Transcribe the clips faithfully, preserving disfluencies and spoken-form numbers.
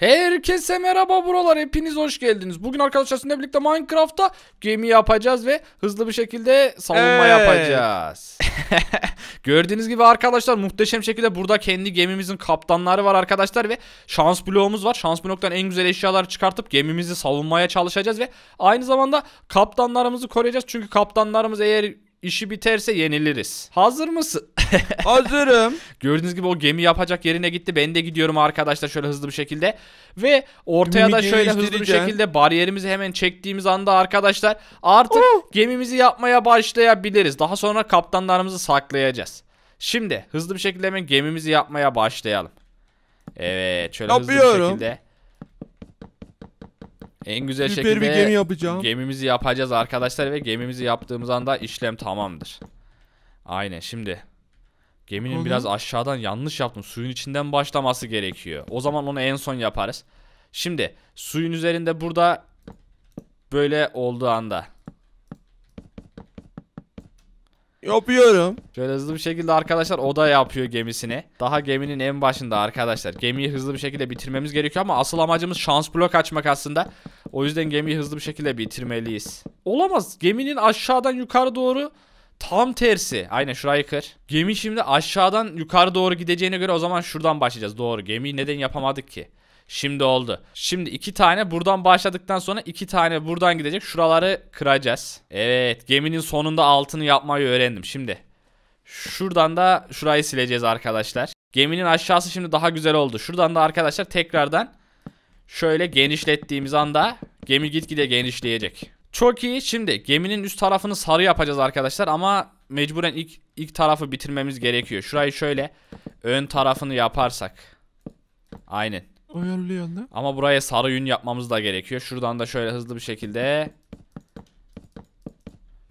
Herkese merhaba buralar, hepiniz hoş geldiniz. Bugün arkadaşlar sizinle birlikte Minecraft'ta gemi yapacağız ve hızlı bir şekilde savunma evet. yapacağız. Gördüğünüz gibi arkadaşlar muhteşem şekilde burada kendi gemimizin kaptanları var arkadaşlar ve şans bloğumuz var. Şans bloktan en güzel eşyaları çıkartıp gemimizi savunmaya çalışacağız ve aynı zamanda kaptanlarımızı koruyacağız. Çünkü kaptanlarımız eğer İşi biterse yeniliriz. Hazır mısın? Hazırım. Gördüğünüz gibi o gemi yapacak yerine gitti. Ben de gidiyorum arkadaşlar şöyle hızlı bir şekilde. Ve ortaya Gemi da şöyle hızlı bir şekilde bariyerimizi hemen çektiğimiz anda arkadaşlar artık oh. gemimizi yapmaya başlayabiliriz. Daha sonra kaptanlarımızı saklayacağız. Şimdi hızlı bir şekilde hemen gemimizi yapmaya başlayalım. Evet şöyle Yapıyorum. hızlı bir şekilde. En güzel Süper şekilde bir gemi yapacağım. Gemimizi yapacağız arkadaşlar ve gemimizi yaptığımız anda işlem tamamdır. Aynen şimdi geminin Hı -hı. biraz aşağıdan yanlış yaptım. Suyun içinden başlaması gerekiyor. O zaman onu en son yaparız. Şimdi suyun üzerinde burada böyle olduğu anda. Yapıyorum. Şöyle hızlı bir şekilde arkadaşlar o da yapıyor gemisini. Daha geminin en başında arkadaşlar. Gemiyi hızlı bir şekilde bitirmemiz gerekiyor ama asıl amacımız şans blok açmak aslında. O yüzden gemiyi hızlı bir şekilde bitirmeliyiz. Olamaz. Geminin aşağıdan yukarı doğru tam tersi. Aynen şurayı kır. Gemi şimdi aşağıdan yukarı doğru gideceğine göre o zaman şuradan başlayacağız. Doğru. Gemiyi neden yapamadık ki? Şimdi oldu. Şimdi iki tane buradan başladıktan sonra iki tane buradan gidecek. Şuraları kıracağız. Evet, geminin sonunda altını yapmayı öğrendim. Şimdi şuradan da şurayı sileceğiz arkadaşlar. Geminin aşağısı şimdi daha güzel oldu. Şuradan da arkadaşlar tekrardan şöyle genişlettiğimiz anda gemi gitgide genişleyecek. Çok iyi. Şimdi geminin üst tarafını sarı yapacağız arkadaşlar ama mecburen ilk ilk tarafı bitirmemiz gerekiyor. Şurayı şöyle ön tarafını yaparsak. Aynen. Ama buraya sarı yün yapmamız da gerekiyor. Şuradan da şöyle hızlı bir şekilde.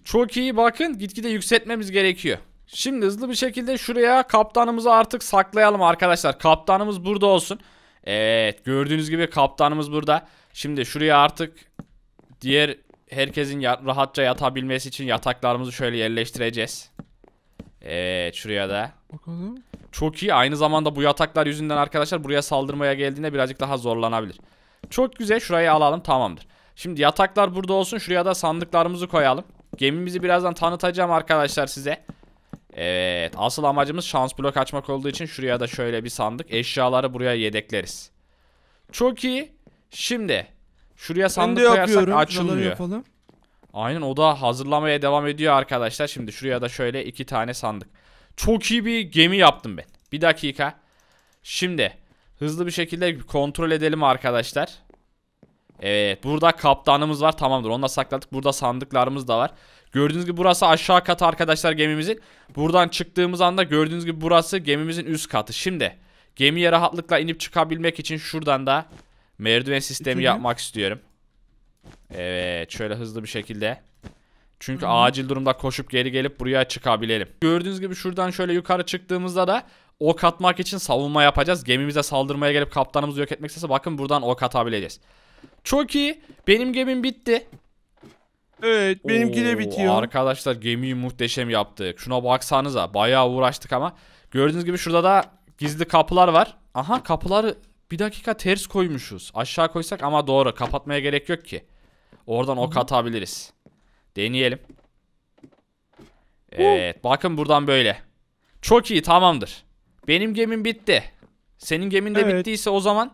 Çok iyi, bakın gitgide yükseltmemiz gerekiyor. Şimdi hızlı bir şekilde şuraya kaptanımızı artık saklayalım arkadaşlar. Kaptanımız burada olsun. Evet, gördüğünüz gibi kaptanımız burada. Şimdi şuraya artık diğer herkesin rahatça yatabilmesi için yataklarımızı şöyle yerleştireceğiz. Evet, şuraya da. Bakalım. Çok iyi. Aynı zamanda bu yataklar yüzünden arkadaşlar buraya saldırmaya geldiğinde birazcık daha zorlanabilir. Çok güzel. Şurayı alalım. Tamamdır. Şimdi yataklar burada olsun. Şuraya da sandıklarımızı koyalım. Gemimizi birazdan tanıtacağım arkadaşlar size. Evet. Asıl amacımız şans blok açmak olduğu için şuraya da şöyle bir sandık. Eşyaları buraya yedekleriz. Çok iyi. Şimdi şuraya sandık koyarsak yapıyorum. açılmıyor. Aynen, o da hazırlamaya devam ediyor arkadaşlar. Şimdi şuraya da şöyle iki tane sandık. Çok iyi bir gemi yaptım ben. Bir dakika. Şimdi hızlı bir şekilde kontrol edelim arkadaşlar. Evet, burada kaptanımız var. Tamamdır, onu da sakladık. Burada sandıklarımız da var. Gördüğünüz gibi burası aşağı katı arkadaşlar gemimizin. Buradan çıktığımız anda gördüğünüz gibi burası gemimizin üst katı. Şimdi gemiye rahatlıkla inip çıkabilmek için şuradan da merdiven sistemi yapmak istiyorum. Evet, şöyle hızlı bir şekilde. Çünkü hmm. acil durumda koşup geri gelip buraya çıkabilelim. Gördüğünüz gibi şuradan şöyle yukarı çıktığımızda da ok atmak için savunma yapacağız. Gemimize saldırmaya gelip kaptanımızı yok etmek istese bakın buradan ok atabileceğiz. Çok iyi. Benim gemim bitti. Evet, benimki Oo, de bitiyor. Arkadaşlar gemiyi muhteşem yaptık. Şuna baksanıza, bayağı uğraştık ama. Gördüğünüz gibi şurada da gizli kapılar var. Aha, kapıları bir dakika ters koymuşuz. Aşağı koysak ama doğru, kapatmaya gerek yok ki. Oradan ok atabiliriz. Deneyelim. Evet, bakın buradan böyle. Çok iyi, tamamdır. Benim gemim bitti. Senin gemin de evet. bittiyse o zaman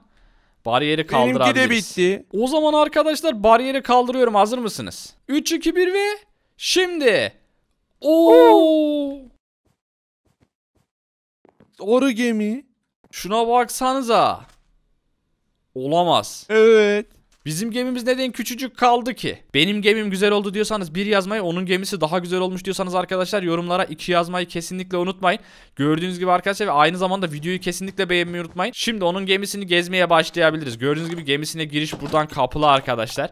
bariyeri kaldırabiliriz. Benimki de bitti. O zaman arkadaşlar bariyeri kaldırıyorum. Hazır mısınız? üç, iki, bir ve şimdi. Oo! Oru gemi. Şuna baksanıza. Olamaz. Evet. Bizim gemimiz neden küçücük kaldı ki? Benim gemim güzel oldu diyorsanız bir yazmayı, onun gemisi daha güzel olmuş diyorsanız arkadaşlar yorumlara iki yazmayı kesinlikle unutmayın. Gördüğünüz gibi arkadaşlar ve aynı zamanda videoyu kesinlikle beğenmeyi unutmayın. Şimdi onun gemisini gezmeye başlayabiliriz. Gördüğünüz gibi gemisine giriş buradan kapılı arkadaşlar.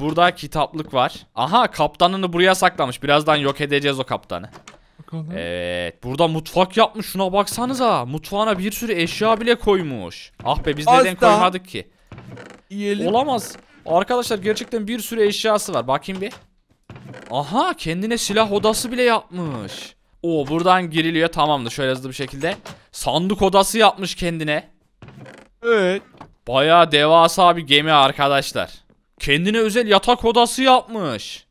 Burada kitaplık var. Aha, kaptanını buraya saklamış. Birazdan yok edeceğiz o kaptanı. Evet, burada mutfak yapmış. Şuna baksanıza. Mutfağına bir sürü eşya bile koymuş. Ah be, biz Asla. neden koymadık ki? Yiyelim. Olamaz. Arkadaşlar gerçekten bir sürü eşyası var. Bakayım bir. Aha, kendine silah odası bile yapmış. Oo, buradan giriliyor. Tamamdır. Şöyle hızlı bir şekilde. Sandık odası yapmış kendine. Evet. Bayağı devasa bir gemi arkadaşlar. Kendine özel yatak odası yapmış.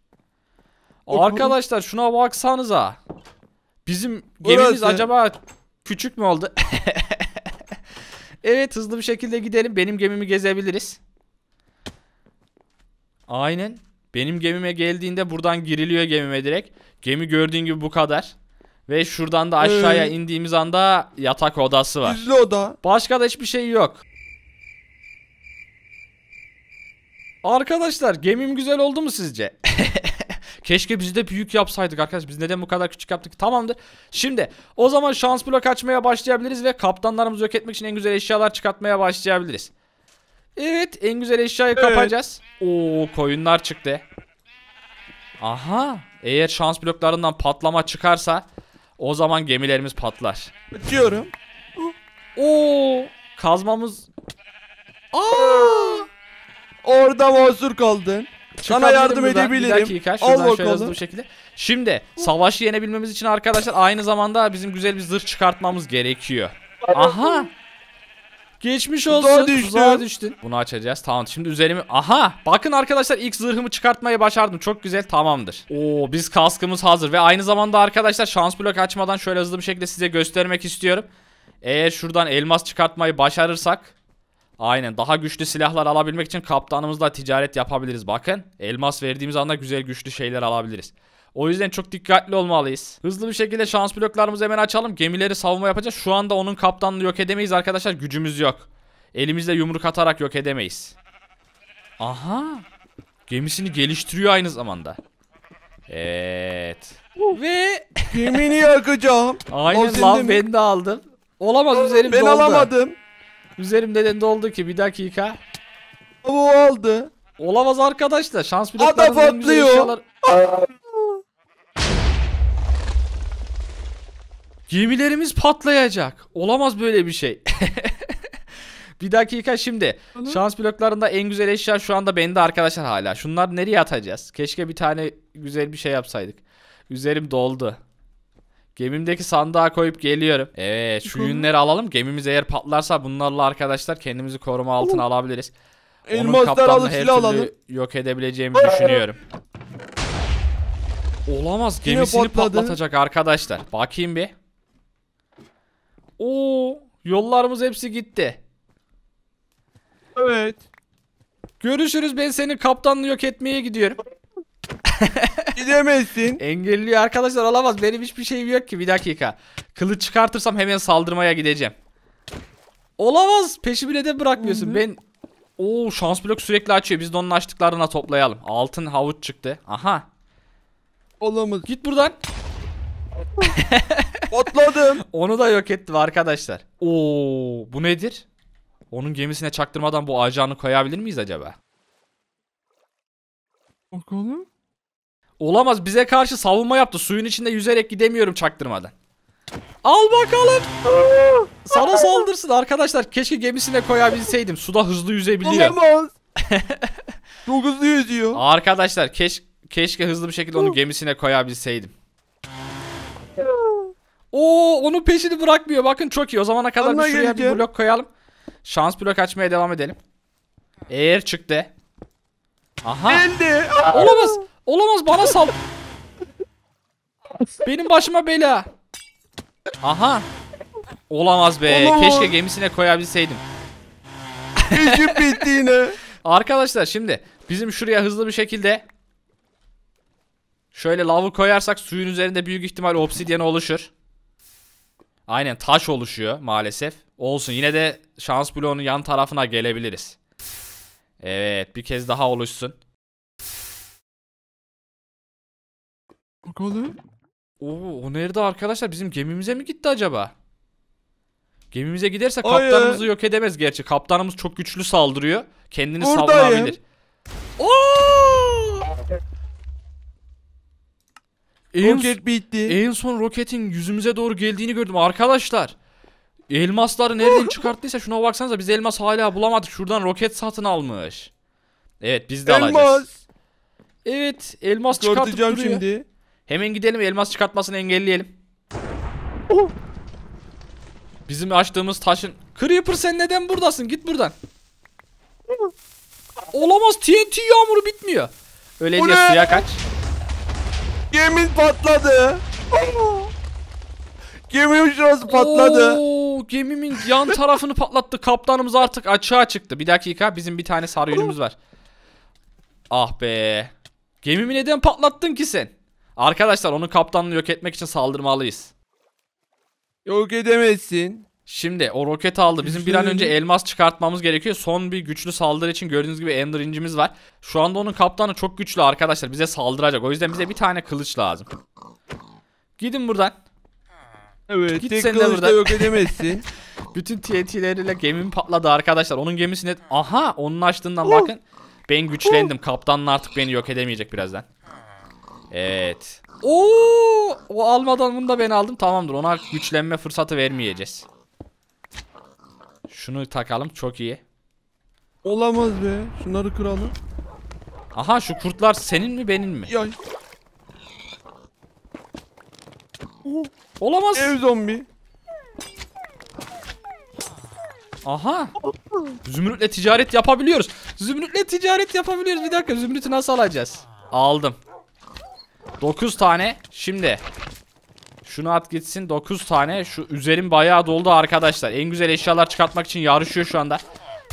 Arkadaşlar şuna baksanıza. Bizim gemimiz burası. Acaba küçük mü oldu? Evet, hızlı bir şekilde gidelim. Benim gemimi gezebiliriz. Aynen. Benim gemime geldiğinde buradan giriliyor gemime direkt. Gemi gördüğün gibi bu kadar. Ve şuradan da aşağıya ee, indiğimiz anda yatak odası var. Gizli oda. Başka da hiçbir şey yok. Arkadaşlar gemim güzel oldu mu sizce? Keşke biz de büyük yapsaydık arkadaş. Biz neden bu kadar küçük yaptık? Tamamdır. Şimdi o zaman şans blok açmaya başlayabiliriz ve kaptanlarımızı yok etmek için en güzel eşyalar çıkartmaya başlayabiliriz. Evet, en güzel eşyayı evet. kapacağız. Oo, koyunlar çıktı. Aha, eğer şans bloklarından patlama çıkarsa o zaman gemilerimiz patlar. Diyorum. Oo, kazmamız. Aa! Orada mahsur kaldın. Sana yardım buradan. edebilirim. Bir dakika, şuradan şöyle hızlı bir şekilde. Şimdi savaşı yenebilmemiz için arkadaşlar aynı zamanda bizim güzel bir zırh çıkartmamız gerekiyor. Aha. Geçmiş olsun. Tuzağa düştün. Tuzağa düştün. Bunu açacağız. Tamam. Şimdi üzerimi... Aha. Bakın arkadaşlar ilk zırhımı çıkartmayı başardım. Çok güzel. Tamamdır. Oo, biz kaskımız hazır. Ve aynı zamanda arkadaşlar şans blok açmadan şöyle hızlı bir şekilde size göstermek istiyorum. Eğer şuradan elmas çıkartmayı başarırsak... Aynen, daha güçlü silahlar alabilmek için kaptanımızla ticaret yapabiliriz. Bakın elmas verdiğimiz anda güzel güçlü şeyler alabiliriz. O yüzden çok dikkatli olmalıyız. Hızlı bir şekilde şans bloklarımızı hemen açalım. Gemileri savunma yapacağız. Şu anda onun kaptanını yok edemeyiz arkadaşlar. Gücümüz yok. Elimizle yumruk atarak yok edemeyiz. Aha. Gemisini geliştiriyor aynı zamanda. Evet. Ve gemini yakacağım. Aynen lan, ben de aldım. Olamaz, üzerim ben doldu. Ben alamadım. Üzerim neden doldu ki? Bir dakika. Bu oldu. Olamaz arkadaşlar. Şans bloklarımız en güzel eşyalar... Gemilerimiz patlayacak. Olamaz böyle bir şey. Bir dakika şimdi. Anladım. Şans bloklarında en güzel eşya şu anda bende arkadaşlar hala. Şunlar nereye atacağız? Keşke bir tane güzel bir şey yapsaydık. Üzerim doldu. Gemimdeki sandığa koyup geliyorum. Evet, şu yünleri alalım. Gemimiz eğer patlarsa bunlarla arkadaşlar kendimizi koruma altına alabiliriz. Onun kaptanını her türlü yok edebileceğimi düşünüyorum. Olamaz, gemisini patlatacak arkadaşlar. Bakayım bir. Oo, yollarımız hepsi gitti. Evet. Görüşürüz, ben senin kaptanını yok etmeye gidiyorum. Gidemezsin. Engelliyor arkadaşlar, olamaz, benim hiçbir şeyim yok ki. Bir dakika, kılıç çıkartırsam hemen saldırmaya gideceğim. Olamaz, peşimi neden bırakmıyorsun? Hı-hı. Ben Oo, şans blok sürekli açıyor, biz de onun açtıklarına toplayalım. Altın havuç çıktı. Aha. Olamaz, git buradan. Otladım. Onu da yok ettim arkadaşlar. Oo, bu nedir? Onun gemisine çaktırmadan bu ajanı koyabilir miyiz acaba? Bakalım. Olamaz, bize karşı savunma yaptı. Suyun içinde yüzerek gidemiyorum çaktırmadan. Al bakalım. Sana saldırsın arkadaşlar. Keşke gemisine koyabilseydim. Suda hızlı yüzebiliyor. Olamaz. Çok hızlı yüzüyor. Arkadaşlar keş keşke hızlı bir şekilde onu gemisine koyabilseydim. Oo, onun peşini bırakmıyor. Bakın çok iyi. O zamana kadar bir şuraya bir blok koyalım. Şans blok açmaya devam edelim. Eğer çıktı. Aha. Olamaz. Olamaz, bana sal. Benim başıma bela. Aha. Olamaz be. Olamaz. Keşke gemisine koyabilseydim. İşim bitti yine. Arkadaşlar şimdi bizim şuraya hızlı bir şekilde şöyle lavı koyarsak suyun üzerinde büyük ihtimal obsidyen oluşur. Aynen, taş oluşuyor maalesef. Olsun, yine de şans bloğunun yan tarafına gelebiliriz. Evet, bir kez daha oluşsun. Bakalım. Oo, o nerede arkadaşlar? Bizim gemimize mi gitti acaba? Gemimize giderse kaptanımızı yok edemez gerçi. Kaptanımız çok güçlü saldırıyor. Kendini savunabilir. En, Roket bitti. En son roketin yüzümüze doğru geldiğini gördüm arkadaşlar. Elmasları nereden çıkarttıysa şuna baksanıza, biz elmas hala bulamadık. Şuradan roket satın almış. Evet, biz de elmas. alacağız. Evet, elmas çıkartıp duruyor. Şimdi. Hemen gidelim, elmas çıkartmasını engelleyelim. Oh. Bizim açtığımız taşın... Creeper, sen neden buradasın? Git buradan. olamaz, T N T yağmuru bitmiyor. Öyle diye suya kaç. Gemi patladı. Gemi şurası patladı. Oo, gemimin yan tarafını patlattı. Kaptanımız artık açığa çıktı. Bir dakika, bizim bir tane sarı yünümüz var. Ah be. Gemimi neden patlattın ki sen? Arkadaşlar onun kaptanını yok etmek için saldırmalıyız. Yok edemezsin. Şimdi o roket aldı. Bizim bir an önce elmas çıkartmamız gerekiyor. Son bir güçlü saldırı için gördüğünüz gibi Ender incimiz var. Şu anda onun kaptanı çok güçlü arkadaşlar. Bize saldıracak. O yüzden bize bir tane kılıç lazım. Gidin buradan. Evet. Git tek sen de buradan. Yok edemezsin. Bütün T N T'leriyle gemim patladı arkadaşlar. Onun gemisine... Aha onun açtığından bakın. Ben güçlendim. Kaptanın artık beni yok edemeyecek birazdan. Evet. Oo, o almadan bunu da ben aldım. Tamamdır. Ona güçlenme fırsatı vermeyeceğiz. Şunu takalım. Çok iyi. Olamaz be. Şunları kıralım. Aha şu kurtlar senin mi benim mi? Yay. Olamaz. Ev zombi. Aha. Zümrütle ticaret yapabiliyoruz. Zümrütle ticaret yapabiliyoruz. Bir dakika, zümrütü nasıl alacağız? Aldım. dokuz tane. Şimdi şunu at gitsin. dokuz tane. Şu üzerim bayağı doldu arkadaşlar. En güzel eşyalar çıkartmak için yarışıyor şu anda.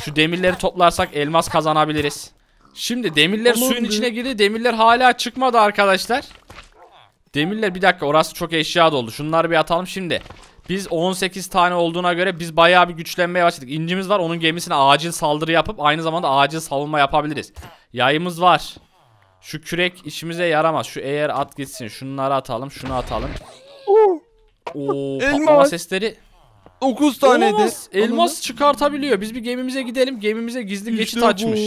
Şu demirleri toplarsak elmas kazanabiliriz. Şimdi demirler Aman suyun be. içine girdi. Demirler hala çıkmadı arkadaşlar. Demirler bir dakika, orası çok eşya doldu. Şunları bir atalım şimdi. Biz on sekiz tane olduğuna göre biz bayağı bir güçlenmeye başladık. İncimiz var. Onun gemisine acil saldırı yapıp aynı zamanda acil savunma yapabiliriz. Yayımız var. Şu kürek işimize yaramaz. Şu eğer at gitsin. Şunları atalım. Şunu atalım. Oo, patlama sesleri. dokuz tane de elmas çıkartabiliyor. Biz bir gemimize gidelim. Gemimize gizli işte geçit bu. açmış.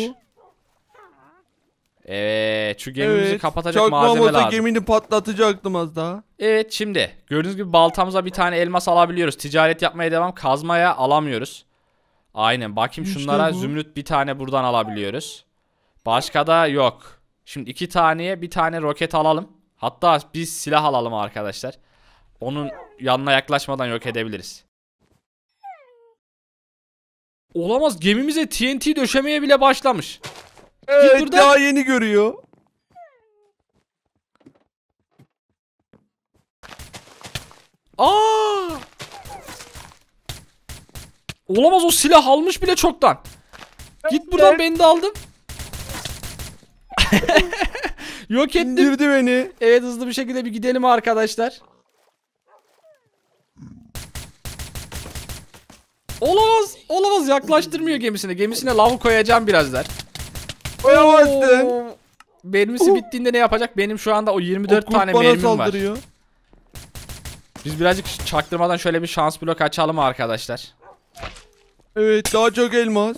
Evet, şu gemimizi evet, kapatacak malzeme lazım. Gemini patlatacaktım az daha. Evet, şimdi gördüğünüz gibi baltamıza bir tane elmas alabiliyoruz. Ticaret yapmaya devam. Kazmaya alamıyoruz. Aynen. Bakayım işte şunlara bu. Zümrüt bir tane buradan alabiliyoruz. Başka da yok. Şimdi iki taneye bir tane roket alalım. Hatta biz silah alalım arkadaşlar. Onun yanına yaklaşmadan yok edebiliriz. Olamaz, gemimize T N T döşemeye bile başlamış. Evet, daha yeni görüyor. Aa! Olamaz, o silah almış bile çoktan. Git buradan, beni de aldın. Yok ettim. İndirdi beni. Evet, hızlı bir şekilde bir gidelim arkadaşlar. Olamaz, olamaz, yaklaştırmıyor gemisine. Gemisine lavu koyacağım birazdan. Koyamazsın. Benimisi bittiğinde ne yapacak? Benim şu anda o yirmi dört o tane mermim saldırıyor. var. Biz birazcık çaktırmadan şöyle bir şans blok açalım arkadaşlar. Evet, daha çok elmas.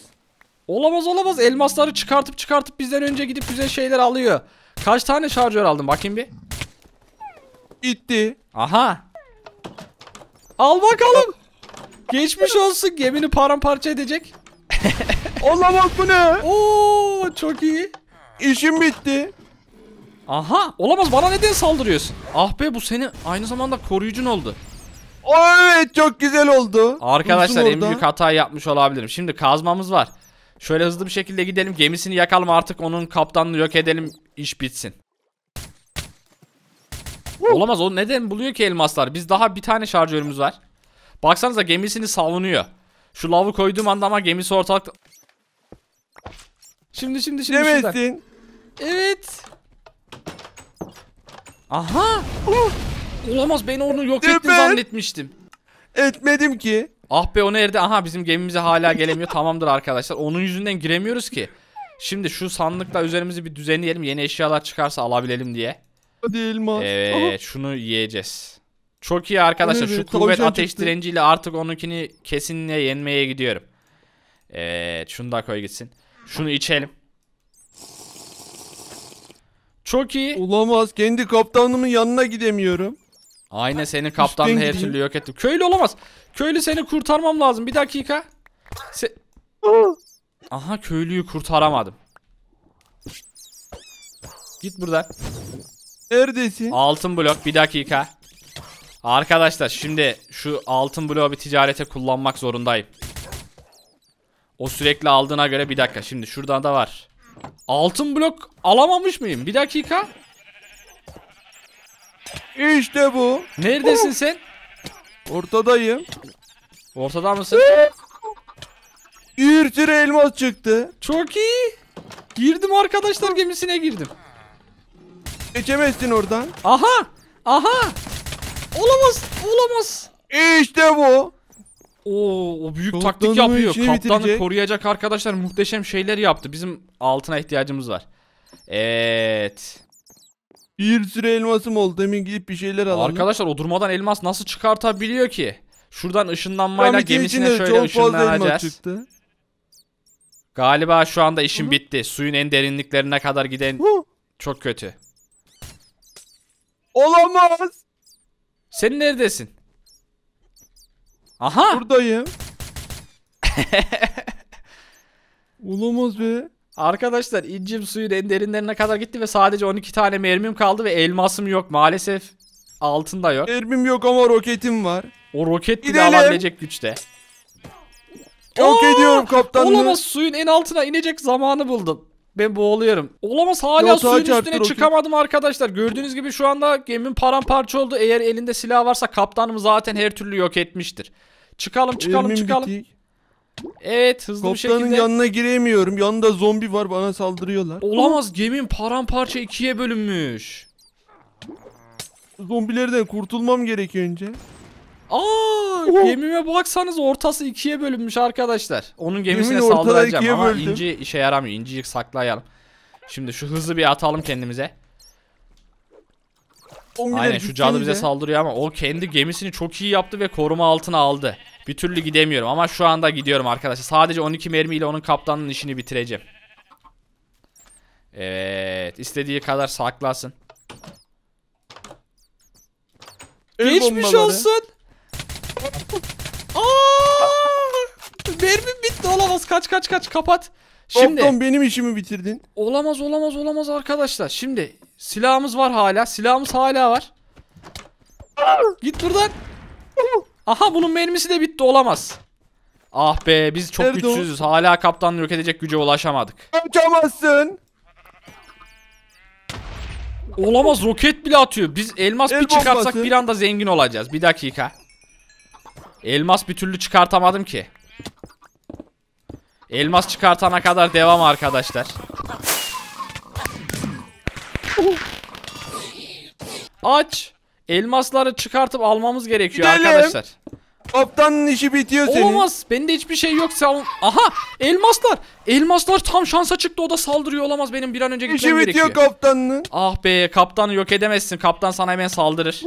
Olamaz, olamaz, elmasları çıkartıp çıkartıp bizden önce gidip güzel şeyler alıyor. Kaç tane şarjör aldım bakayım bir. Gitti. Aha. Al bakalım. Geçmiş olsun, gemini paramparça edecek. Olamaz, bu ne? Oo, çok iyi. İşim bitti. Aha, olamaz, bana neden saldırıyorsun? Ah be, bu seni aynı zamanda koruyucun oldu. Evet, çok güzel oldu. Arkadaşlar en büyük hatayı yapmış olabilirim. Şimdi kazmamız var. Şöyle hızlı bir şekilde gidelim, gemisini yakalım, artık onun kaptanını yok edelim, iş bitsin. Olamaz, o neden buluyor ki elmaslar? Biz daha bir tane şarjörümüz var. Baksanıza gemisini savunuyor. Şu lavu koyduğum anda ama gemisi ortalıkta. Şimdi şimdi şimdi Demezsin. Evet. Aha. Olamaz, beni onu yok ettin zannetmiştim. Etmedim ki. Ah be, o nerede? Aha, bizim gemimize hala gelemiyor. Tamamdır arkadaşlar. Onun yüzünden giremiyoruz ki. Şimdi şu sandıkla üzerimizi bir düzenleyelim. Yeni eşyalar çıkarsa alabilelim diye. Hadi elmas. Evet, şunu yiyeceğiz. Çok iyi arkadaşlar. Şu kuvvet ateş direnciyle artık onunkini kesinlikle yenmeye gidiyorum. Evet, şunu da koy gitsin. Şunu içelim. Çok iyi. Olamaz, kendi kaptanımın yanına gidemiyorum. Aynen, senin kaptanını her türlü yok ettim. Köylü olamaz. Köylü, seni kurtarmam lazım. Bir dakika. Se Aha, köylüyü kurtaramadım. Git buradan. Neredesin? Altın blok, bir dakika. Arkadaşlar şimdi şu altın bloğu bir ticarete kullanmak zorundayım. O sürekli aldığına göre bir dakika. Şimdi şuradan da var. Altın blok alamamış mıyım? Bir dakika. İşte bu. Neredesin bu. Sen? Ortadayım. Ortada mısın? Bir sürü elmas çıktı. Çok iyi. Girdim arkadaşlar, gemisine girdim. Geçemezsin oradan. Aha. Aha. Olamaz. Olamaz. İşte bu. Oo, o büyük kaptanı taktik yapıyor. Kaptanı bitirecek, koruyacak arkadaşlar. Muhteşem şeyler yaptı. Bizim altına ihtiyacımız var. Evet. Bir sürü elmasım oldu. Demin gidip bir şeyler alalım. Arkadaşlar o durmadan elmas nasıl çıkartabiliyor ki? Şuradan ışınlanmayla gemisine şöyle ışınlanacağız. Galiba şu anda işim Hı -hı. bitti. Suyun en derinliklerine kadar giden Hı. çok kötü. Olamaz. Sen neredesin? Aha. Buradayım. Olamaz be. Arkadaşlar incim suyun en derinlerine kadar gitti ve sadece on iki tane mermim kaldı ve elmasım yok maalesef. Altın da yok. Mermim yok ama roketim var. O roket bile alabilecek güçte. Çok ediyorum kaptanım. Olamaz, suyun en altına inecek zamanı buldum. Ben boğuluyorum. Olamaz, hala Yatağı suyun üstüne roket. çıkamadım arkadaşlar. Gördüğünüz gibi şu anda gemim paramparça oldu. Eğer elinde silah varsa kaptanım zaten her türlü yok etmiştir. Çıkalım çıkalım Elmim çıkalım. Bitik. Evet, hızlı Kaptanın bir şekilde. Kaptanın yanına giremiyorum. Yanında zombi var, bana saldırıyorlar. Olamaz, gemim paramparça ikiye bölünmüş. Zombilerden kurtulmam gerekiyor önce. Aa, oh. gemime baksanız ortası ikiye bölünmüş arkadaşlar. Onun gemisine Gemin saldıracağım ama böldüm. inci işe yaramıyor. İnciyi saklayalım. Şimdi şu hızlı bir atalım kendimize. Aynen, şu cadı bize saldırıyor ama o kendi gemisini çok iyi yaptı ve koruma altına aldı. Bir türlü gidemiyorum ama şu anda gidiyorum arkadaşlar. Sadece on iki mermiyle onun kaptanının işini bitireceğim. Evet, istediği kadar saklasın. El Geçmiş bombaları. olsun. Aa! Mermim bitti, olamaz. Kaç kaç kaç, kapat. Şimdi Doktan benim işimi bitirdin. Olamaz olamaz olamaz arkadaşlar. Şimdi silahımız var hala. Silahımız hala var. Git buradan. Aha, bunun mermisi de bitti, olamaz. Ah be, biz çok Nerede güçsüzüz. O? Hala kaptanını yok edecek güce ulaşamadık. Uçamazsın. Olamaz, roket bile atıyor. Biz elmas El bir çıkartsak bombası. bir anda zengin olacağız. Bir dakika. Elmas bir türlü çıkartamadım ki. Elmas çıkartana kadar devam arkadaşlar. Aç. Elmasları çıkartıp almamız gerekiyor Gidelim. arkadaşlar. Kaptanın işi bitiyor senin. Olamaz. Bende hiçbir şey yok. Aha, elmaslar. Elmaslar tam şansa çıktı. O da saldırıyor. Olamaz. Benim bir an önce gitmem gerekiyor. İşi bitiyor kaptanının. Ah be, kaptanı yok edemezsin. Kaptan sana hemen saldırır.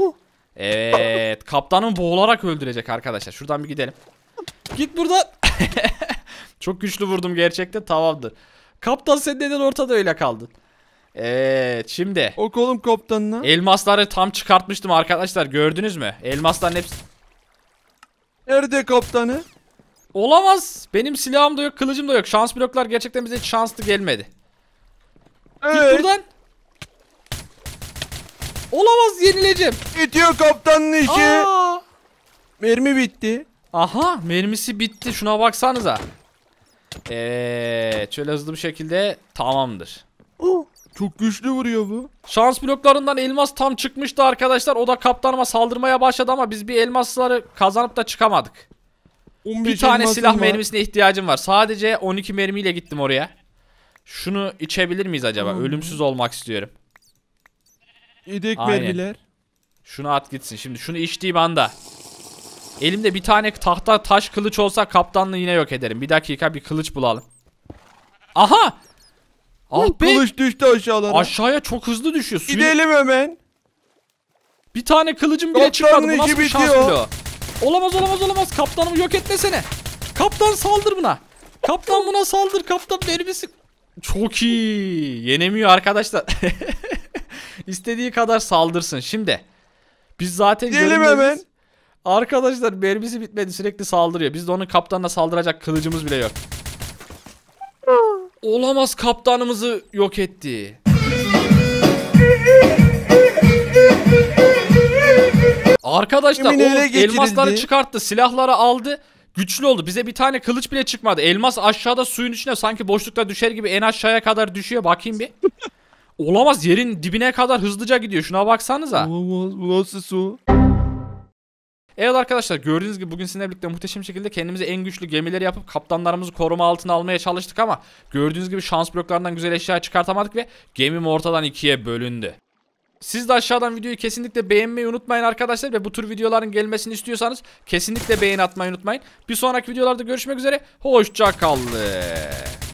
Evet, kaptanın boğularak öldürecek arkadaşlar. Şuradan bir gidelim. Git buradan. Çok güçlü vurdum gerçekten. Tamamdır. Kaptan sen neden ortada öyle kaldın? Evet, şimdi ok oğlum kaptanına. Elmasları tam çıkartmıştım arkadaşlar, gördünüz mü? Elmasların hepsi. Nerede kaptanı? Olamaz, benim silahım da yok, kılıcım da yok. Şans bloklar gerçekten bize hiç şanslı gelmedi. Evet. Git buradan. Olamaz, yenileceğim. Bitiyor kaptanın işi. Aa! Mermi bitti. Aha, mermisi bitti, şuna baksanıza. Evet, şöyle hızlı bir şekilde, tamamdır. Oh. Çok güçlü vuruyor bu. Şans bloklarından elmas tam çıkmıştı arkadaşlar. O da kaptanıma saldırmaya başladı ama biz bir elmasları kazanıp da çıkamadık. Bir tane silah var. mermisine ihtiyacım var. Sadece on iki mermiyle gittim oraya. Şunu içebilir miyiz acaba? Hmm. Ölümsüz olmak istiyorum. Yedek mermiler. Şunu at gitsin. Şimdi şunu içtiğim anda. Elimde bir tane tahta taş kılıç olsa kaptanlığı yine yok ederim. Bir dakika, bir kılıç bulalım. Aha! Ah be. Kılıç düştü aşağılara. Aşağıya çok hızlı düşüyor. Suyu... Gidelim hemen. Bir tane kılıcım bile çıkmadı. Bu nasıl bir şans bile? Olamaz olamaz olamaz. Kaptanımı yok etmesene. Kaptan saldır buna. Kaptan buna saldır. Kaptan mermisi. Çok iyi. Yenemiyor arkadaşlar. İstediği kadar saldırsın. Şimdi. Biz zaten Gidelim hemen. Arkadaşlar mermisi bitmedi. Sürekli saldırıyor. Biz de onun kaptanına saldıracak kılıcımız bile yok. Olamaz, kaptanımızı yok etti. Arkadaşlar o elmasları çıkarttı, silahları aldı. güçlü oldu. Bize bir tane kılıç bile çıkmadı. Elmas aşağıda suyun içine sanki boşlukta düşer gibi en aşağıya kadar düşüyor. Bakayım bir. Olamaz, yerin dibine kadar hızlıca gidiyor. Şuna baksanıza. Olamaz, bu nasıl su? Evet arkadaşlar, gördüğünüz gibi bugün sizinle birlikte muhteşem şekilde kendimize en güçlü gemileri yapıp kaptanlarımızı koruma altına almaya çalıştık ama gördüğünüz gibi şans bloklarından güzel eşya çıkartamadık ve gemim ortadan ikiye bölündü. Siz de aşağıdan videoyu kesinlikle beğenmeyi unutmayın arkadaşlar ve bu tür videoların gelmesini istiyorsanız kesinlikle beğeni atmayı unutmayın. Bir sonraki videolarda görüşmek üzere, hoşça kalın.